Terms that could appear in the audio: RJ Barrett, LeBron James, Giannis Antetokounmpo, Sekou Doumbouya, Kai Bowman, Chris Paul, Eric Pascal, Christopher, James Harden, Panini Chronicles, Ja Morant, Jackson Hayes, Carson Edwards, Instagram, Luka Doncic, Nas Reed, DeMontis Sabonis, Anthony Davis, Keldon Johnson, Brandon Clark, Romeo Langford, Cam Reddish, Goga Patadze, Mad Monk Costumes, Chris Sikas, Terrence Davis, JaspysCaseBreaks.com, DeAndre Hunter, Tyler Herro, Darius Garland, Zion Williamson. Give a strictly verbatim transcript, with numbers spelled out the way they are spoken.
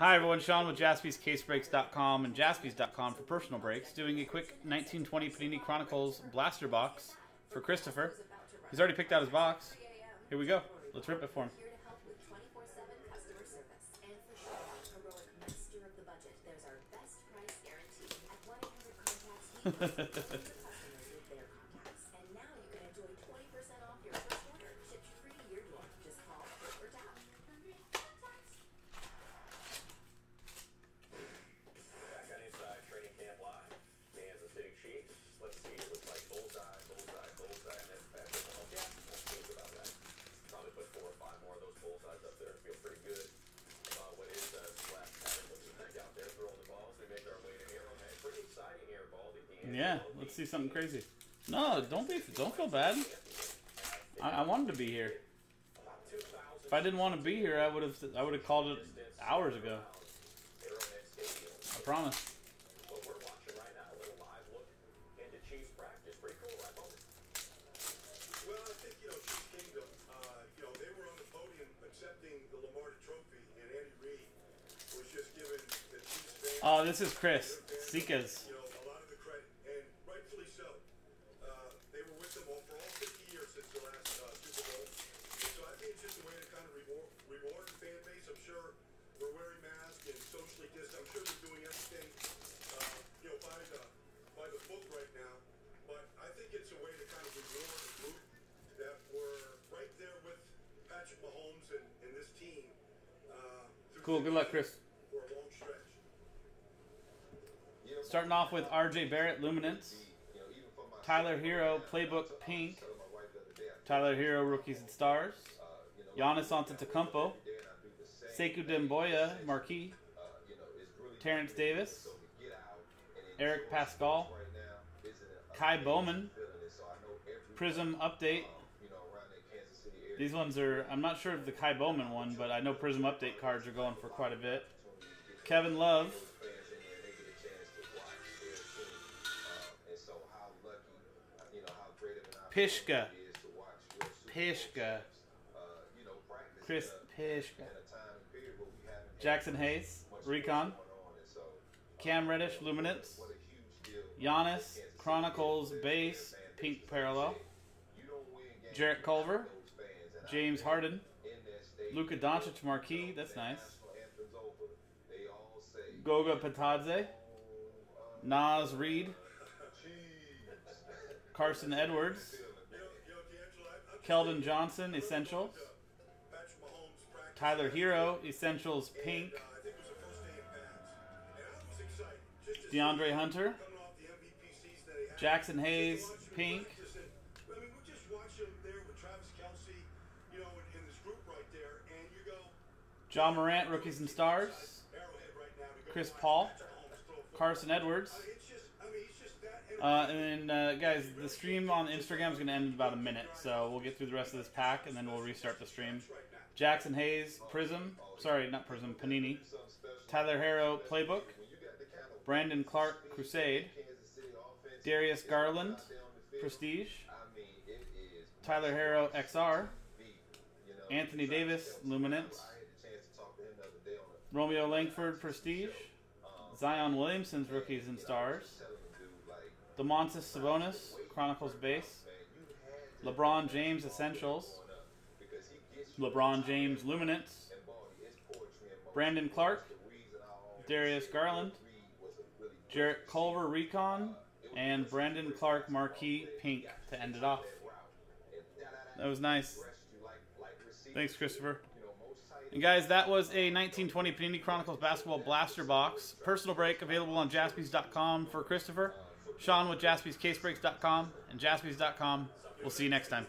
Hi everyone, Sean with Jaspys Case Breaks dot com and Jaspys dot com for personal breaks. Doing a quick nineteen twenty Panini Chronicles blaster box for Christopher. He's already picked out his box. Here we go. Let's rip it for him. Yeah, let's see something crazy. No, don't be, don't feel bad. I, I wanted to be here. If I didn't want to be here, I would have, I would have called it hours ago. I promise. Oh, this is Chris Sikas. Cool. Good luck, Chris. Starting off with R J Barrett, Luminance. Tyler Herro, Playbook, Pink. Tyler Herro, Rookies and Stars. Giannis Antetokounmpo. Sekou Doumbouya, Marquee. Terrence Davis. Eric Pascal. Kai Bowman. Prism Update. These ones are, I'm not sure of the Kai Bowman one, but I know Prism Update cards are going for quite a bit. Kevin Love. Pishka. Pishka. Chris Pishka. Jackson Hayes. Recon. Cam Reddish. Luminance. Giannis. Chronicles. Base. Pink Parallel. Jarrett Culver. James Harden, Luka Doncic Marquee, that's nice. Goga Patadze, Nas Reed, Carson Edwards, Keldon Johnson Essentials, Tyler Herro Essentials Pink, DeAndre Hunter, Jackson Hayes Pink. Ja Morant, Rookies and Stars. Chris Paul. Carson Edwards. Uh, and then, uh, guys, the stream on Instagram is going to end in about a minute, so we'll get through the rest of this pack, and then we'll restart the stream. Jackson Hayes, Prism. Sorry, not Prism, Panini. Tyler Herro, Playbook. Brandon Clark, Crusade. Darius Garland, Prestige. Tyler Herro, X R. Anthony Davis, Luminance. Romeo Langford, Prestige. Zion Williamson's Rookies and Stars. DeMontis Sabonis, Chronicles Base. LeBron James Essentials. LeBron James Luminance. Brandon Clark. Darius Garland. Jarrett Culver Recon. And Brandon Clark Marquee Pink to end it off. That was nice. Thanks, Christopher. And guys, that was a nineteen twenty Panini Chronicles Basketball Blaster Box. Personal break available on Jaspys dot com for Christopher. Sean with Jaspys Case Breaks dot com and Jaspys dot com. We'll see you next time.